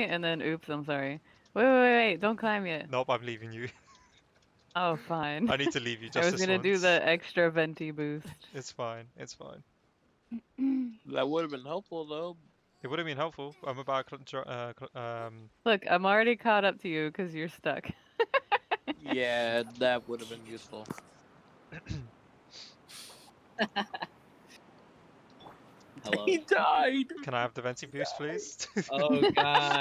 and then oops, I'm sorry. Wait, don't climb yet. Nope, I'm leaving you. Oh, fine. I need to leave you just this once. I was going to do the extra venti boost. It's fine, it's fine. That would have been helpful, though. It would have been helpful. I'm about Look, I'm already caught up to you because you're stuck. Yeah, that would have been useful. Hello. He died! Can I have the venti boost, please? Oh, God.